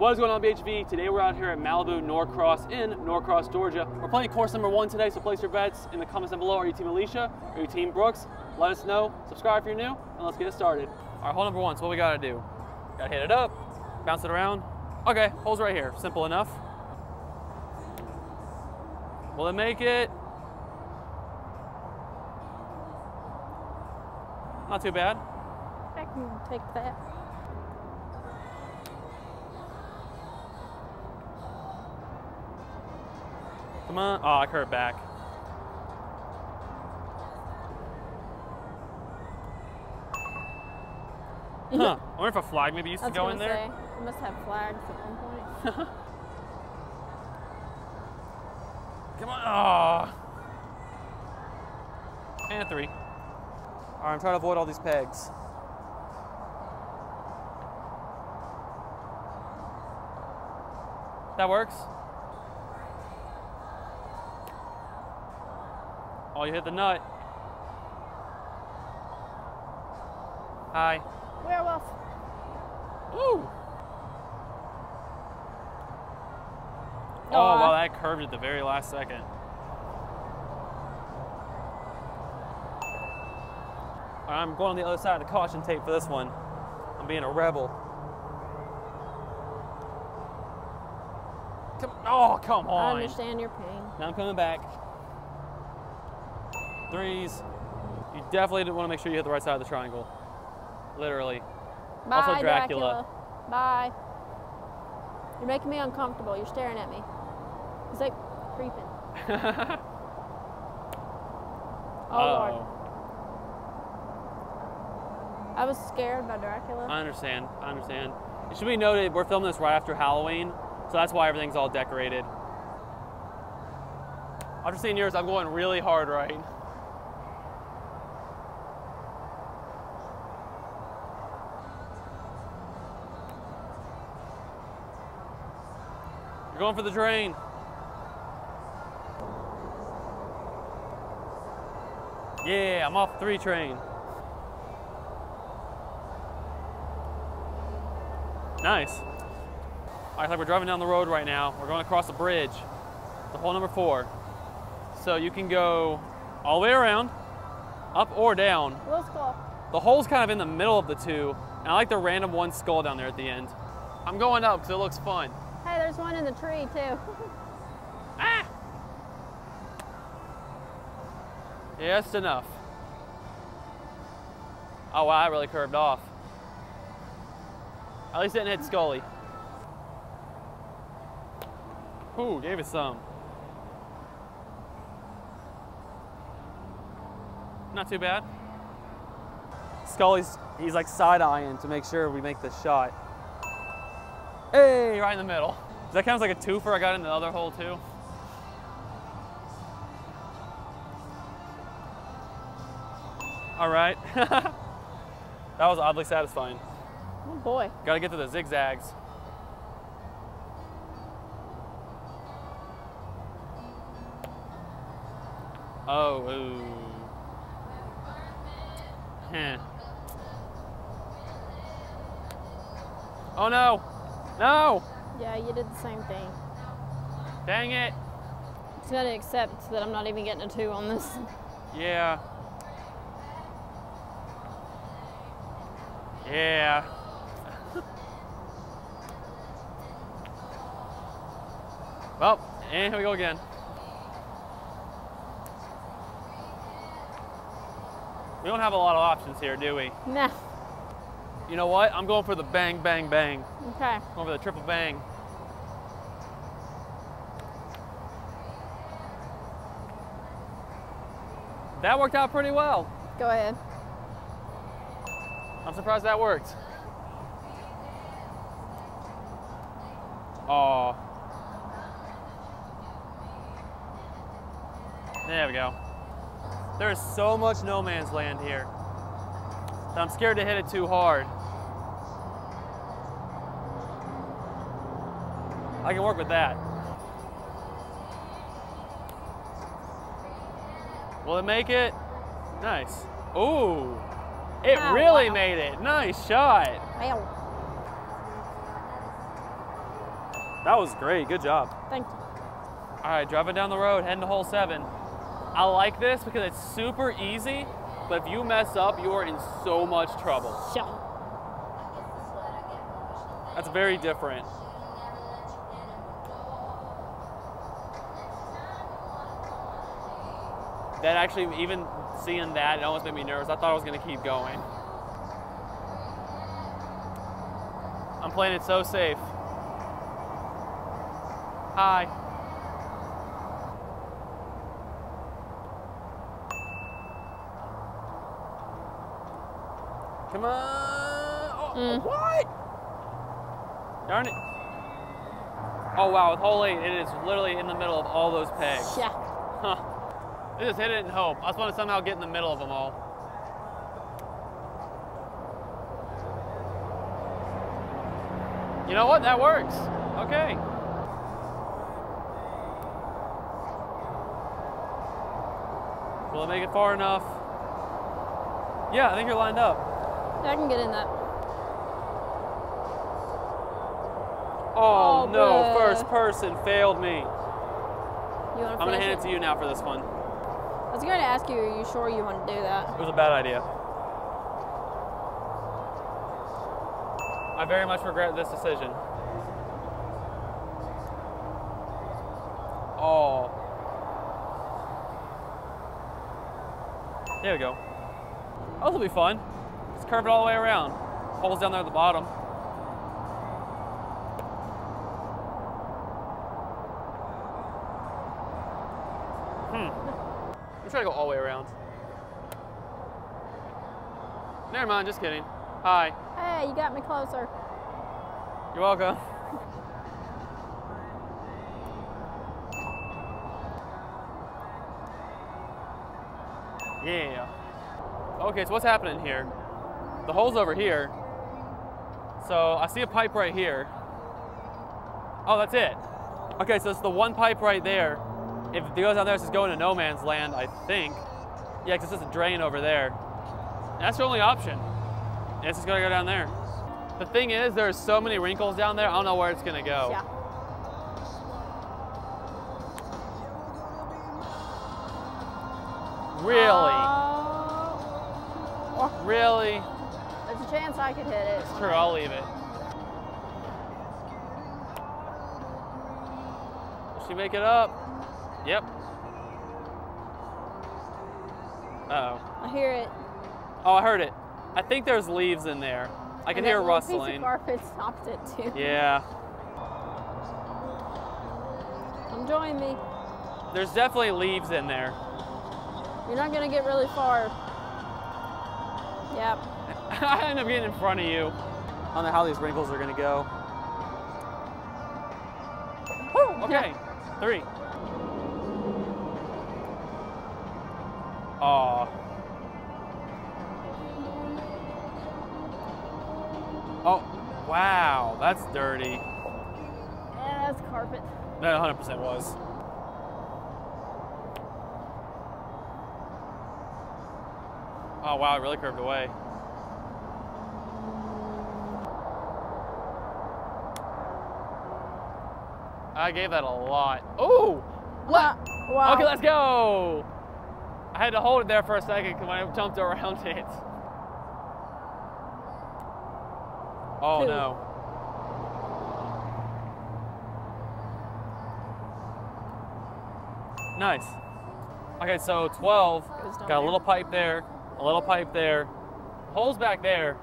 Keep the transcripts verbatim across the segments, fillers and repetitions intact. What is going on, B H V? Today we're out here at Malibu Norcross in Norcross, Georgia. We're playing course number one today, so place your bets in the comments down below. Are you Team Alicia? Are you Team Brooks? Let us know. Subscribe if you're new, and let's get it started. All right, hole number one, so what we gotta do? Gotta hit it up, bounce it around. Okay, hole's right here, simple enough. Will it make it? Not too bad. I can take that. Come on. Oh, I curved back. Huh. I wonder if a flag maybe used to go in there. I was gonna say, you must have flags at one point. Come on. Oh. And a three. All right, I'm trying to avoid all these pegs. That works. Oh, you hit the nut. Hi. Werewolf. Ooh. Oh, oh wow, I... that curved at the very last second. All right, I'm going on the other side of the caution tape for this one. I'm being a rebel. Come, oh, come on. I understand your pain. Now I'm coming back. Threes. You definitely want to make sure you hit the right side of the triangle. Literally. Bye, also Dracula. Dracula. Bye. You're making me uncomfortable. You're staring at me. It's like creeping. oh, uh-oh. Lord. I was scared by Dracula. I understand. I understand. It should be noted we're filming this right after Halloween, so that's why everything's all decorated. After seeing yours, I'm going really hard right. You're going for the drain. Yeah, I'm off three train. Nice. All right, like we're driving down the road right now. We're going across the bridge. The hole number four. So you can go all the way around, up or down. Little skull. The hole's kind of in the middle of the two, and I like the random one skull down there at the end. I'm going up because it looks fun. Hey, there's one in the tree too. ah! Yeah, that's enough. Oh wow, I really curved off. At least it didn't hit Scully. Ooh, gave it some. Not too bad. Scully's, he's like side-eyeing to make sure we make the shot. Hey, right in the middle. Does that count as like a twofer? I got in the other hole too. All right. that was oddly satisfying. Oh boy. Gotta get to the zigzags. Oh, ooh. Huh. Oh no! No! Yeah, you did the same thing. Dang it! Just gotta accept that I'm not even getting a two on this. Yeah. Yeah. well, and here we go again. We don't have a lot of options here, do we? Nah. You know what? I'm going for the bang, bang, bang. Okay. I'm going for the triple bang. That worked out pretty well. Go ahead. I'm surprised that worked. Aw. There we go. There is so much no man's land here that I'm scared to hit it too hard. I can work with that. Will it make it? Nice. Ooh, it oh, really wow. made it. Nice shot. Wow. That was great. Good job. Thank you. All right, driving down the road, heading to hole seven. I like this because it's super easy, but if you mess up, you are in so much trouble. Yeah. That's very different. That actually, even seeing that, it almost made me nervous. I thought I was going to keep going. I'm playing it so safe. Hi. Come on. Oh, mm. What? Darn it. Oh, wow. With hole eight, it is literally in the middle of all those pegs. Yeah. Huh. I just hit it and hope. I just want to somehow get in the middle of them all. You know what? That works. Okay. Will it make it far enough? Yeah, I think you're lined up. I can get in that. Oh, oh no. Bruh. First person failed me. You want to I'm going to hand it to you now for this one. I was going to ask you, are you sure you want to do that? It was a bad idea. I very much regret this decision. Oh. There we go. Oh, this will be fun. Just curve it all the way around. Holes down there at the bottom. I'm trying to go all the way around. Never mind, just kidding. Hi. Hey, you got me closer. You're welcome. Yeah. Okay, so what's happening here? The hole's over here. So I see a pipe right here. Oh, that's it. Okay, so it's the one pipe right there. If it goes down there, it's just going to no man's land, I think. Yeah, because it's just a drain over there. And that's your only option. And it's just going to go down there. The thing is, there's so many wrinkles down there, I don't know where it's going to go. Yeah. Really? Uh, oh. Really? There's a chance I could hit it. It's true, I'll leave it. Will she make it up? Yep. Uh-oh. I hear it. Oh, I heard it. I think there's leaves in there. I can hear rustling. And that piece of garbage stopped it too. Yeah. Come join me. There's definitely leaves in there. You're not gonna get really far. Yep. I end up getting in front of you. I don't know how these wrinkles are gonna go. Woo, okay, three. Aw. Oh, wow, that's dirty. Yeah, that's carpet. That one hundred percent was. Oh, wow, it really curved away. I gave that a lot. Oh! Wow. Wow. Okay, let's go! I had to hold it there for a second because I jumped around it. Oh, Two. No. Nice. Okay, so twelve, got a little pipe there, a little pipe there, holes back there.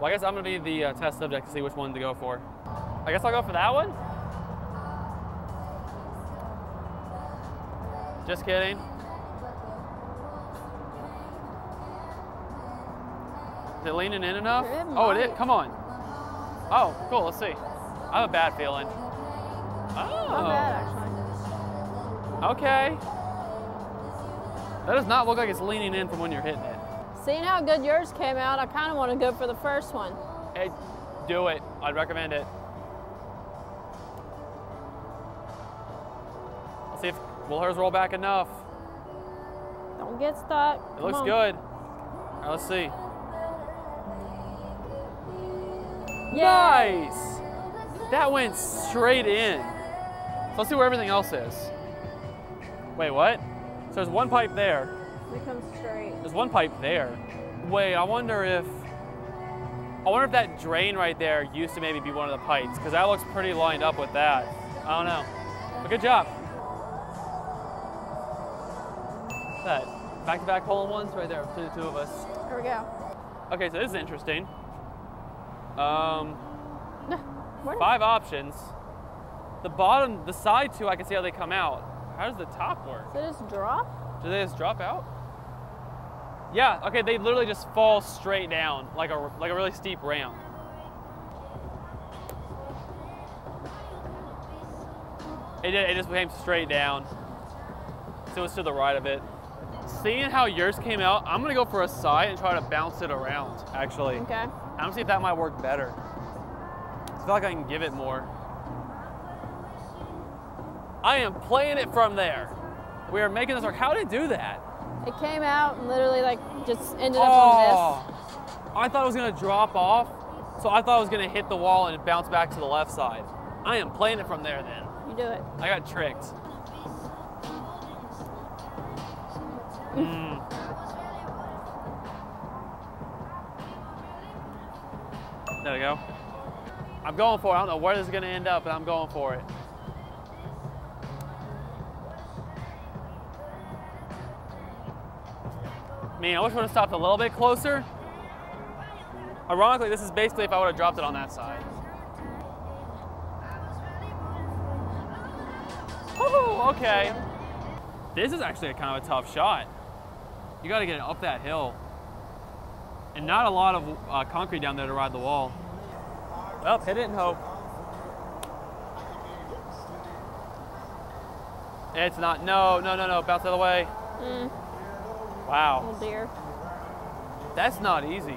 Well, I guess I'm going to be the uh, test subject to see which one to go for. I guess I'll go for that one? Just kidding. Is it leaning in enough? It oh, it is. Come on. Oh, cool. Let's see. I have a bad feeling. Oh. Not bad, actually. Okay. That does not look like it's leaning in from when you're hitting it. Seeing how good yours came out, I kind of want to go for the first one. Hey, do it. I'd recommend it. Let's see if will hers roll back enough. Don't get stuck. It Come looks on. Good. All right, let's see. Nice! That went straight in. So let's see where everything else is. Wait, what? So there's one pipe there. It comes straight. There's one pipe there. Wait, I wonder if, I wonder if that drain right there used to maybe be one of the pipes, because that looks pretty lined up with that. I don't know, but good job. What's that? Back-to-back hole ones right there, between the two of us. Here we go. Okay, so this is interesting. Um, five options. The bottom, the side two, I can see how they come out. How does the top work? Does it just drop? Do they just drop out? Yeah, okay, they literally just fall straight down, like a, like a really steep ramp. It, it just came straight down. So it's to the right of it. Seeing how yours came out, I'm gonna go for a side and try to bounce it around, actually. Okay. I'm gonna see if that might work better. I feel like I can give it more. I am playing it from there. We are making this work. How did it do that? It came out and literally like just ended up oh, on this. I thought it was gonna drop off, so I thought it was gonna hit the wall and bounce back to the left side. I am playing it from there then. You do it. I got tricked. Mm. There we go. I'm going for it. I don't know where this is gonna end up, but I'm going for it. Man, I wish I would have stopped a little bit closer. Ironically, this is basically if I would have dropped it on that side. Oh, okay. This is actually a kind of a tough shot. You got to get it up that hill. And not a lot of uh, concrete down there to ride the wall. Well, hit it and hope. It's not, no, no, no, no, bounce the other way. Mm. Wow. Oh dear. That's not easy.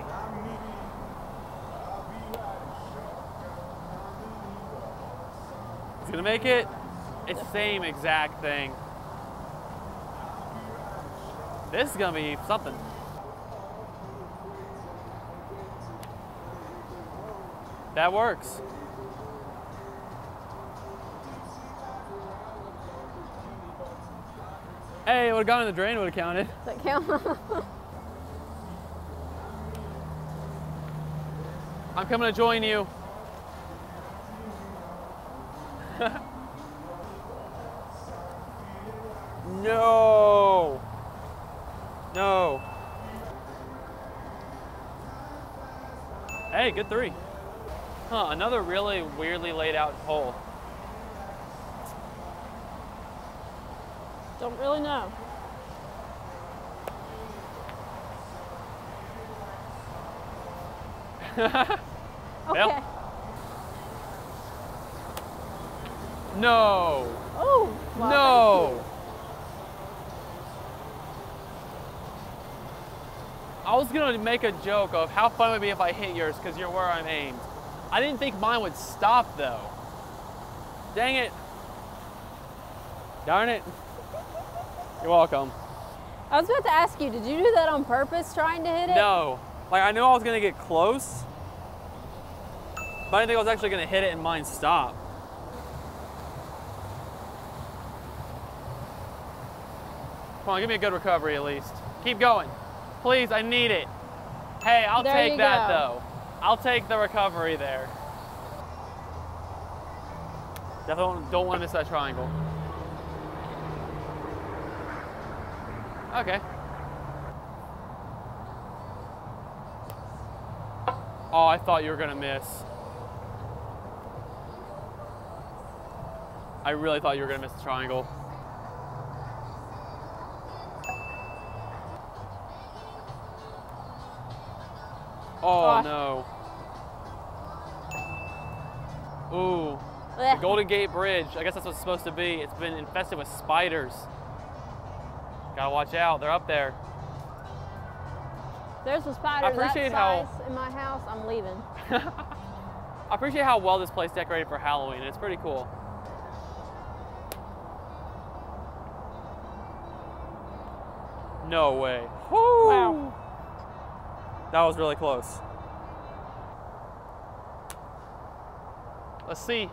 It's gonna make it. It's the same exact thing. This is gonna be something. That works. Hey, it would have gone in the drain, it would have counted. Does that count? I'm coming to join you. No. No. Hey, good three. Huh, another really weirdly laid out hole. Don't really know. Okay. Yep. No. Oh. Wow, no. I was gonna make a joke of how fun it would be if I hit yours because you're where I'm aimed. I didn't think mine would stop though. Dang it. Darn it. You're welcome. I was about to ask you, did you do that on purpose trying to hit it? No. Like, I knew I was going to get close, but I didn't think I was actually going to hit it and mine stop. Come on, give me a good recovery at least. Keep going. Please, I need it. Hey, I'll there take that go. though. I'll take the recovery there. Definitely don't want to miss that triangle. Okay. Oh, I thought you were gonna miss. I really thought you were gonna miss the triangle. Oh, oh. no. Ooh, blech. The Golden Gate Bridge. I guess that's what it's supposed to be. It's been infested with spiders. Gotta watch out, they're up there. There's a spider that size how, in my house, I'm leaving. I appreciate how well this place decorated for Halloween, it's pretty cool. No way. Woo! Wow. That was really close. Let's see.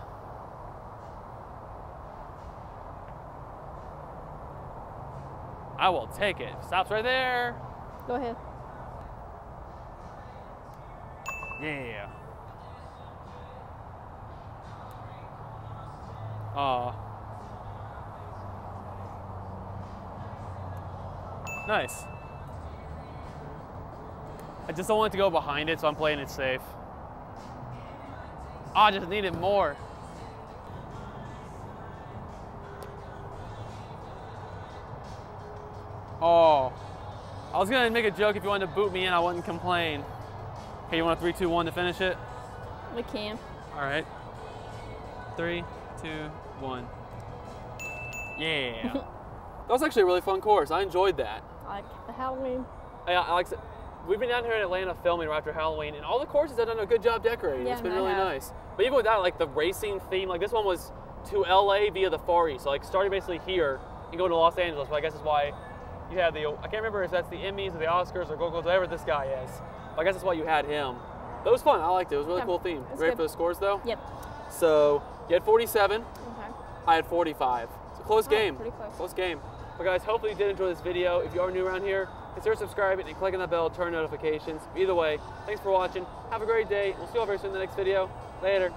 I will take it. Stops right there. Go ahead. Yeah. Aw. Nice. I just don't want it to go behind it, so I'm playing it safe. Oh, I just needed more. Oh. I was gonna make a joke if you wanted to boot me in, I wouldn't complain. Okay, you want a three, two, one to finish it? We can. All right. Three, two, one. Yeah. That was actually a really fun course. I enjoyed that. I like the Halloween. Yeah, I like it. We've been down here in Atlanta filming right after Halloween, and all the courses have done a good job decorating. Yeah, it's been really nice. But even without like the racing theme, like this one was to L A via the Far East, so like starting basically here and going to Los Angeles. But I guess that's why you had the, I can't remember if that's the Emmys or the Oscars or Google's, whatever this guy is. I guess that's why you had him. That was fun. I liked it. It was a really yeah, cool theme. Ready good. for the scores, though? Yep. So you had forty-seven. Okay. I had forty-five. It's a close oh, game. Pretty close. Close game. But guys, hopefully you did enjoy this video. If you are new around here, consider subscribing and clicking that bell to turn notifications. Either way, thanks for watching. Have a great day. We'll see you all very soon in the next video. Later.